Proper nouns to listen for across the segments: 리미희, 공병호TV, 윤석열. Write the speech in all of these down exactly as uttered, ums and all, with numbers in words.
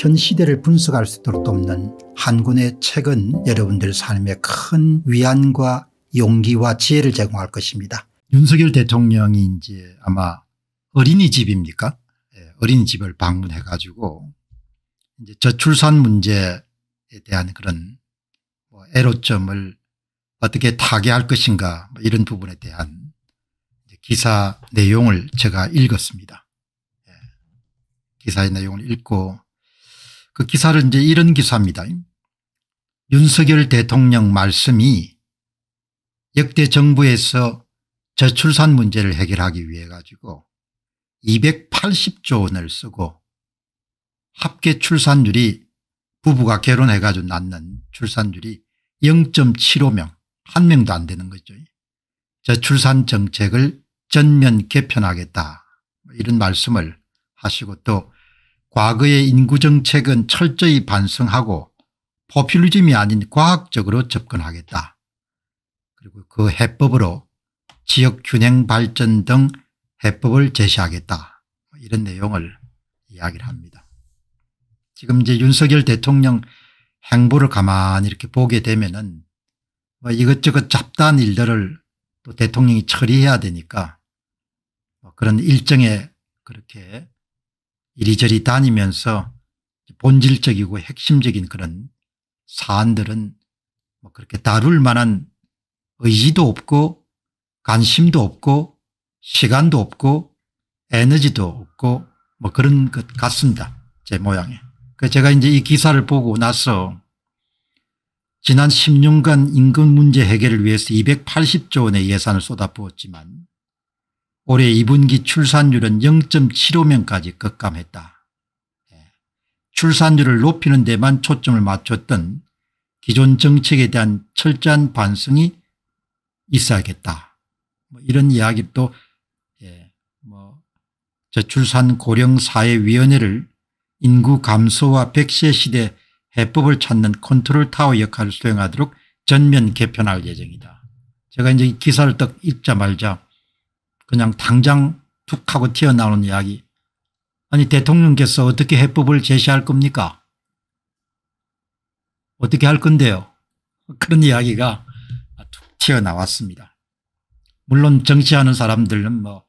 현 시대를 분석할 수 있도록 돕는 한 권의 책은 여러분들 삶에 큰 위안과 용기와 지혜를 제공할 것입니다. 윤석열 대통령이 이제 아마 어린이집입니까? 어린이집을 방문해 가지고 이제 저출산 문제에 대한 그런 뭐 애로점을 어떻게 타개할 것인가 뭐 이런 부분에 대한 이제 기사 내용을 제가 읽었습니다. 예. 기사의 내용을 읽고 그 기사를 이제 이런 기사입니다. 윤석열 대통령 말씀이 역대 정부에서 저출산 문제를 해결하기 위해 가지고 이백팔십조 원을 쓰고 합계 출산율이 부부가 결혼해 가지고 낳는 출산율이 영 점 칠오 명, 한 명도 안 되는 거죠. 저출산 정책을 전면 개편하겠다 이런 말씀을 하시고 또 과거의 인구정책은 철저히 반성하고 포퓰리즘이 아닌 과학적으로 접근하겠다. 그리고 그 해법으로 지역균형 발전 등 해법을 제시하겠다 이런 내용을 이야기를 합니다. 지금 이제 윤석열 대통령 행보를 가만히 이렇게 보게 되면은 뭐 이것저것 잡다한 일들을 또 대통령이 처리해야 되니까 뭐 그런 일정에 그렇게 이리저리 다니면서 본질적이고 핵심적인 그런 사안들은 뭐 그렇게 다룰 만한 의지도 없고 관심도 없고 시간도 없고 에너지도 없고 뭐 그런 것 같습니다. 제 모양에. 그래서 제가 이제 이 기사를 보고 나서 지난 십 년간 임금 문제 해결을 위해서 이백팔십조 원의 예산을 쏟아부었지만 올해 이 분기 출산율은 영 점 칠오 명까지 급감했다. 출산율을 높이는 데만 초점을 맞췄던 기존 정책에 대한 철저한 반성이 있어야겠다. 뭐 이런 이야기도 예, 뭐 저출산 고령사회위원회를 인구 감소와 백세 시대 해법을 찾는 컨트롤타워 역할을 수행하도록 전면 개편할 예정이다. 제가 이제 이 기사를 딱 읽자마자 그냥 당장 툭 하고 튀어나오는 이야기. 아니 대통령께서 어떻게 해법을 제시할 겁니까? 어떻게 할 건데요? 그런 이야기가 툭 튀어나왔습니다. 물론 정치하는 사람들은 뭐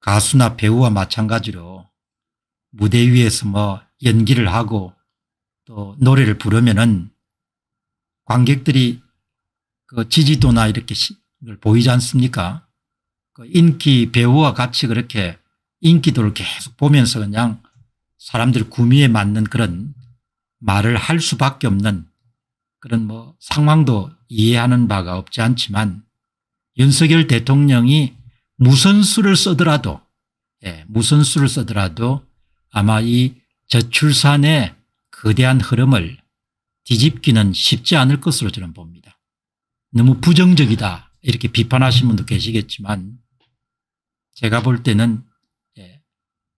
가수나 배우와 마찬가지로 무대 위에서 뭐 연기를 하고 또 노래를 부르면은 관객들이 그 지지도나 이렇게 보이지 않습니까? 그 인기 배우와 같이 그렇게 인기도를 계속 보면서 그냥 사람들 구미에 맞는 그런 말을 할 수밖에 없는 그런 뭐 상황도 이해하는 바가 없지 않지만 윤석열 대통령이 무슨 수를 쓰더라도 예, 무슨 수를 쓰더라도 아마 이 저출산의 거대한 흐름을 뒤집기는 쉽지 않을 것으로 저는 봅니다. 너무 부정적이다 이렇게 비판하신 분도 계시겠지만 제가 볼 때는 예,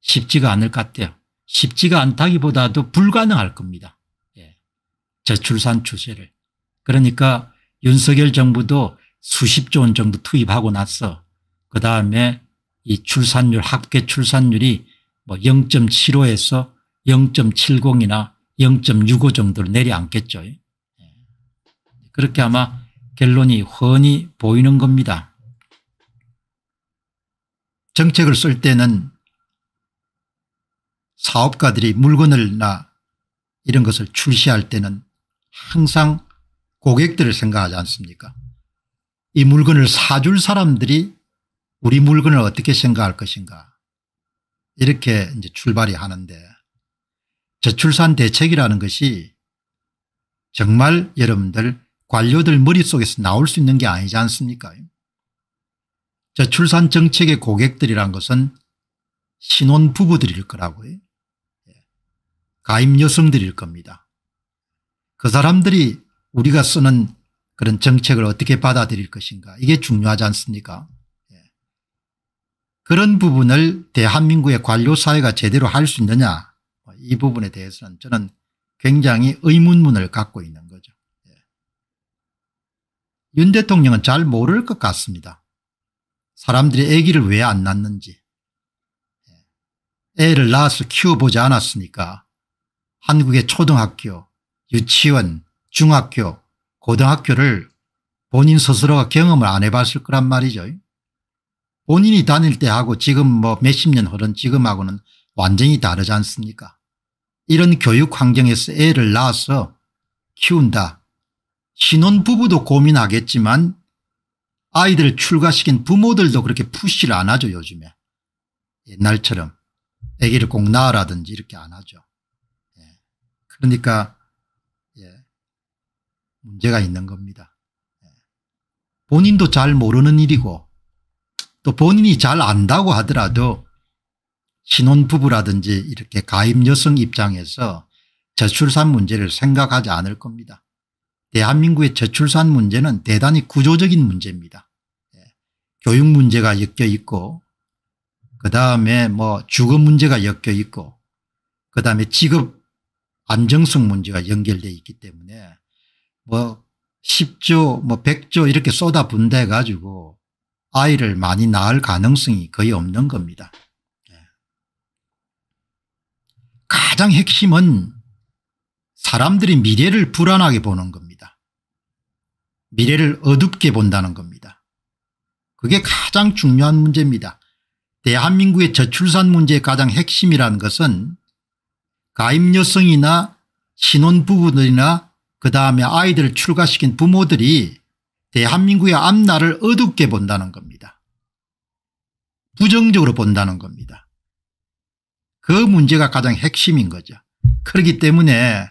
쉽지가 않을 것 같아요. 쉽지가 않다기보다도 불가능할 겁니다. 예, 저출산 추세를. 그러니까 윤석열 정부도 수십조 원 정도 투입하고 나서 그다음에 이 출산율 합계 출산율이 뭐 영 점 칠오에서 영 점 칠공이나 영 점 육오 정도로 내려앉겠죠. 그렇게 아마 결론이 훤히 보이는 겁니다. 정책을 쓸 때는 사업가들이 물건을나 이런 것을 출시할 때는 항상 고객들을 생각하지 않습니까? 이 물건을 사줄 사람들이 우리 물건을 어떻게 생각할 것인가 이렇게 이제 출발이 하는데 저출산 대책이라는 것이 정말 여러분들 관료들 머릿속에서 나올 수 있는 게 아니지 않습니까? 저출산 정책의 고객들이란 것은 신혼부부들일 거라고요. 가임 여성들일 겁니다. 그 사람들이 우리가 쓰는 그런 정책을 어떻게 받아들일 것인가 이게 중요하지 않습니까? 그런 부분을 대한민국의 관료사회가 제대로 할 수 있느냐 이 부분에 대해서는 저는 굉장히 의문문을 갖고 있는 거죠. 예. 윤 대통령은 잘 모를 것 같습니다. 사람들이 아기를 왜 안 낳는지. 예. 애를 낳아서 키워보지 않았으니까 한국의 초등학교, 유치원, 중학교, 고등학교를 본인 스스로가 경험을 안 해봤을 거란 말이죠. 본인이 다닐 때 하고 지금 뭐 몇십 년 흐른 지금하고는 완전히 다르지 않습니까? 이런 교육 환경에서 애를 낳아서 키운다. 신혼부부도 고민하겠지만 아이들을 출가시킨 부모들도 그렇게 푸시를 안 하죠. 요즘에 옛날처럼 애기를 꼭 낳으라든지 이렇게 안 하죠. 예. 그러니까 예. 문제가 있는 겁니다. 예. 본인도 잘 모르는 일이고 또 본인이 잘 안다고 하더라도 신혼부부라든지 이렇게 가입 여성 입장에서 저출산 문제를 생각하지 않을 겁니다. 대한민국의 저출산 문제는 대단히 구조적인 문제입니다. 예. 교육 문제가 엮여 있고 그다음에 뭐 주거 문제가 엮여 있고 그다음에 직업 안정성 문제가 연결되어 있기 때문에 뭐 십 조 뭐 백 조 이렇게 쏟아분대 가지고 아이를 많이 낳을 가능성이 거의 없는 겁니다. 예. 가장 핵심은 사람들이 미래를 불안하게 보는 겁니다. 미래를 어둡게 본다는 겁니다. 그게 가장 중요한 문제입니다. 대한민국의 저출산 문제의 가장 핵심이라는 것은 가임 여성이나 신혼부부들이나 그다음에 아이들을 출가시킨 부모들이 대한민국의 앞날을 어둡게 본다는 겁니다. 부정적으로 본다는 겁니다. 그 문제가 가장 핵심인 거죠. 그렇기 때문에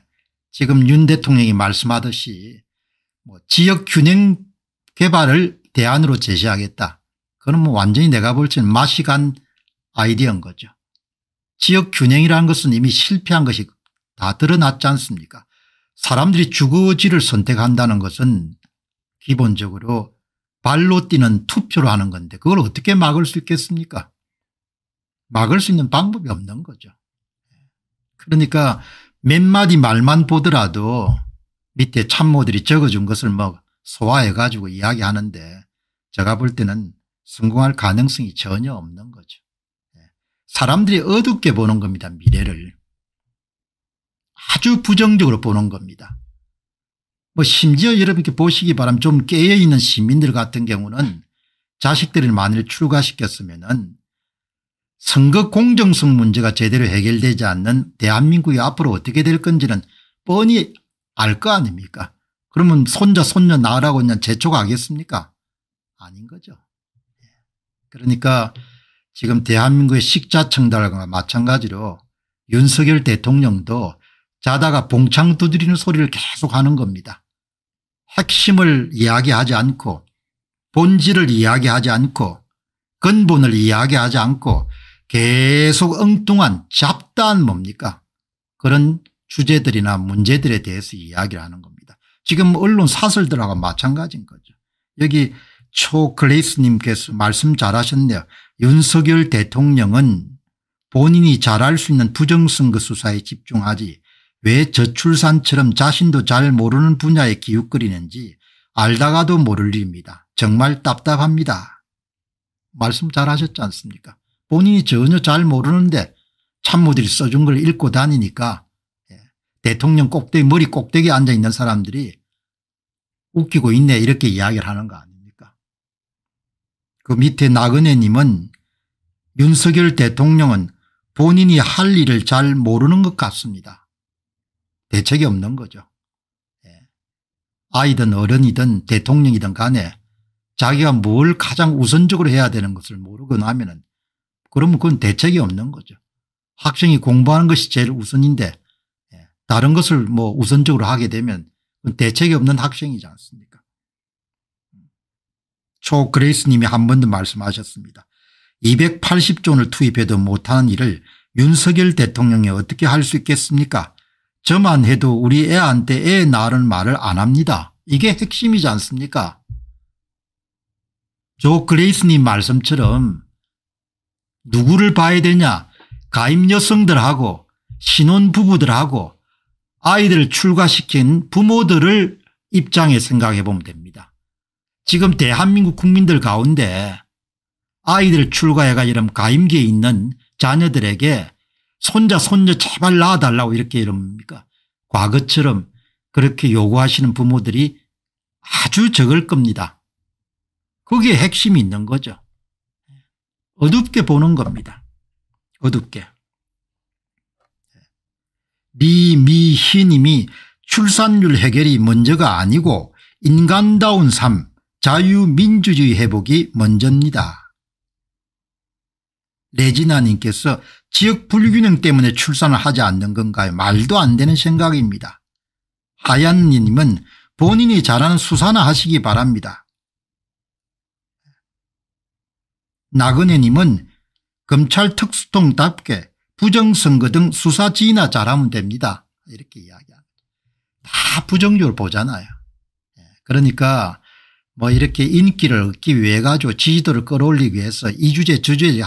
지금 윤 대통령이 말씀하듯이 뭐 지역 균형 개발을 대안으로 제시하겠다. 그건 뭐 완전히 내가 볼 때는 맛이 간 아이디어인 거죠. 지역 균형이라는 것은 이미 실패한 것이 다 드러났지 않습니까? 사람들이 주거지를 선택한다는 것은 기본적으로 발로 뛰는 투표로 하는 건데 그걸 어떻게 막을 수 있겠습니까? 막을 수 있는 방법이 없는 거죠. 그러니까 몇 마디 말만 보더라도 밑에 참모들이 적어준 것을 뭐 소화해 가지고 이야기하는데 제가 볼 때는 성공할 가능성이 전혀 없는 거죠. 사람들이 어둡게 보는 겁니다. 미래를. 아주 부정적으로 보는 겁니다. 뭐 심지어 여러분께 보시기 바람 좀 깨어있는 시민들 같은 경우는 자식들을 만일 출가시켰으면은 선거 공정성 문제가 제대로 해결되지 않는 대한민국이 앞으로 어떻게 될 건지는 뻔히 알 거 아닙니까? 그러면 손자 손녀 낳으라고 그냥 재촉하겠습니까? 아닌 거죠. 그러니까 지금 대한민국의 식자청달과 마찬가지로 윤석열 대통령도 자다가 봉창 두드리는 소리를 계속 하는 겁니다. 핵심을 이야기하지 않고 본질을 이야기하지 않고 근본을 이야기하지 않고 계속 엉뚱한 잡다한 뭡니까? 그런 주제들이나 문제들에 대해서 이야기를 하는 겁니다. 지금 언론 사설들하고 마찬가지인 거죠. 여기 초클레이스님께서 말씀 잘하셨네요. 윤석열 대통령은 본인이 잘할 수 있는 부정선거 수사에 집중하지 왜 저출산처럼 자신도 잘 모르는 분야에 기웃거리는지 알다가도 모를 일입니다. 정말 답답합니다. 말씀 잘하셨지 않습니까? 본인이 전혀 잘 모르는데 참모들이 써준 걸 읽고 다니니까 대통령 꼭대기 머리 꼭대기에 앉아있는 사람들이 웃기고 있네 이렇게 이야기를 하는 거 아니에요. 그 밑에 나그네님은 윤석열 대통령은 본인이 할 일을 잘 모르는 것 같습니다. 대책이 없는 거죠. 아이든 어른이든 대통령이든 간에 자기가 뭘 가장 우선적으로 해야 되는 것을 모르고 나면은 그러면 그건 대책이 없는 거죠. 학생이 공부하는 것이 제일 우선인데 다른 것을 뭐 우선적으로 하게 되면 대책이 없는 학생이지 않습니까? 초 그레이스님이 한 번 더 말씀하셨습니다. 이백팔십 조 원을 투입해도 못하는 일을 윤석열 대통령이 어떻게 할 수 있겠습니까? 저만 해도 우리 애한테 애 낳으라는 말을 안 합니다. 이게 핵심이지 않습니까? 조 그레이스님 말씀처럼 누구를 봐야 되냐? 가임 여성들하고 신혼부부들하고 아이들을 출가시킨 부모들을 입장에 생각해 보면 됩니다. 지금 대한민국 국민들 가운데 아이들 출가해가 이런 가임기에 있는 자녀들에게 손자 손녀 제발 낳아달라고 이렇게 이럽니까? 과거처럼 그렇게 요구하시는 부모들이 아주 적을 겁니다. 거기에 핵심이 있는 거죠. 어둡게 보는 겁니다. 어둡게. 리미희 님이 출산율 해결이 먼저가 아니고 인간다운 삶, 자유민주주의 회복이 먼저입니다. 레지나 님께서 지역 불균형 때문에 출산을 하지 않는 건가요? 말도 안 되는 생각입니다. 하얀 님은 본인이 잘하는 수사나 하시기 바랍니다. 나그네 님은 검찰 특수통답게 부정선거 등 수사 지휘나 잘하면 됩니다. 이렇게 이야기합니다. 다 부정적으로 보잖아요. 그러니까 뭐 이렇게 인기를 얻기 위해 가지고 지지도를 끌어올리기 위해서 이 주제 저 주제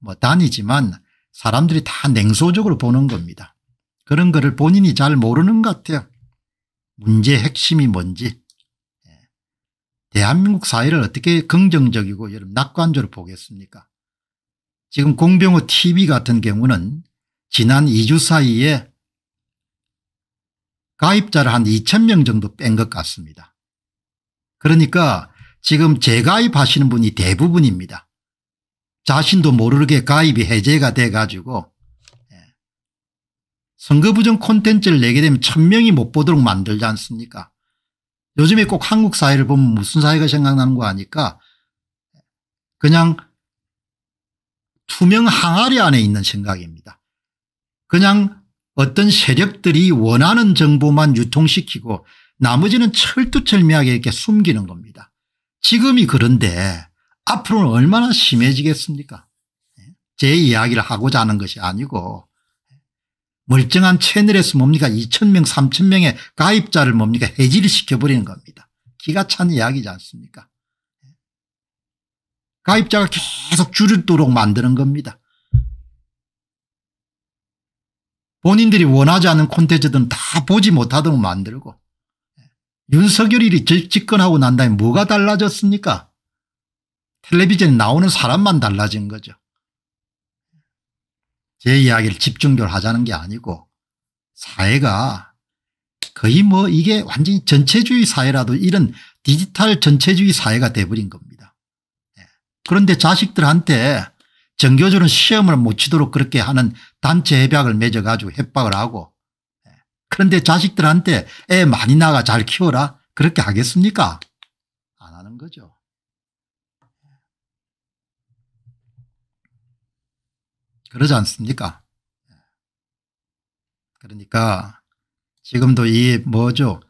뭐 다니지만 사람들이 다 냉소적으로 보는 겁니다. 그런 거를 본인이 잘 모르는 것 같아요. 문제의 핵심이 뭔지. 대한민국 사회를 어떻게 긍정적이고 여러분 낙관적으로 보겠습니까? 지금 공병호 티비 같은 경우는 지난 이 주 사이에 가입자를 한 이천 명 정도 뺀 것 같습니다. 그러니까 지금 재가입하시는 분이 대부분입니다. 자신도 모르게 가입이 해제가 돼 가지고 선거부정 콘텐츠를 내게 되면 천 명이 못 보도록 만들지 않습니까? 요즘에 꼭 한국 사회를 보면 무슨 사회가 생각나는 거 아니까 그냥 투명 항아리 안에 있는 생각입니다. 그냥 어떤 세력들이 원하는 정보만 유통시키고 나머지는 철두철미하게 이렇게 숨기는 겁니다. 지금이 그런데 앞으로는 얼마나 심해지겠습니까? 제 이야기를 하고자 하는 것이 아니고 멀쩡한 채널에서 뭡니까 이천 명 삼천 명의 가입자를 뭡니까 해지를 시켜버리는 겁니다. 기가 찬 이야기지 않습니까? 가입자가 계속 줄도록 만드는 겁니다. 본인들이 원하지 않는 콘텐츠들은 다 보지 못하도록 만들고 윤석열이 집권하고 난 다음에 뭐가 달라졌습니까? 텔레비전에 나오는 사람만 달라진 거죠. 제 이야기를 집중적으로 하자는 게 아니고 사회가 거의 뭐 이게 완전히 전체주의 사회라도 이런 디지털 전체주의 사회가 돼버린 겁니다. 그런데 자식들한테 정교조는 시험을 못 치도록 그렇게 하는 단체 협약을 맺어가지고 협박을 하고 그런데 자식들한테 애 많이 낳아 잘 키워라 그렇게 하겠습니까? 안 하는 거죠. 그러지 않습니까? 그러니까 지금도 이 뭐죠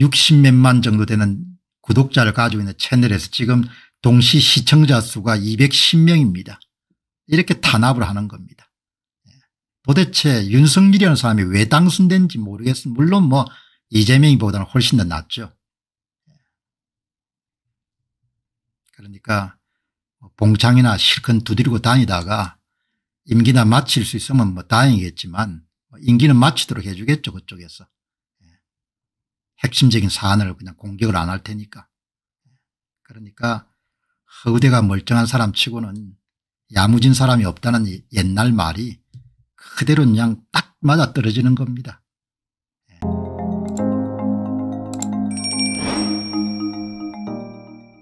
육십몇만 정도 되는 구독자를 가지고 있는 채널에서 지금 동시 시청자 수가 이백십 명입니다. 이렇게 탄압을 하는 겁니다. 도대체 윤석열이라는 사람이 왜 당선된지 모르겠습니다. 물론 뭐 이재명이보다는 훨씬 더 낫죠. 그러니까 봉창이나 실컷 두드리고 다니다가 임기나 마칠 수 있으면 뭐 다행이겠지만 임기는 마치도록 해 주겠죠. 그쪽에서. 핵심적인 사안을 그냥 공격을 안 할 테니까. 그러니까 허우대가 멀쩡한 사람 치고는 야무진 사람이 없다는 옛날 말이 그대로 그냥 딱 맞아떨어지는 겁니다.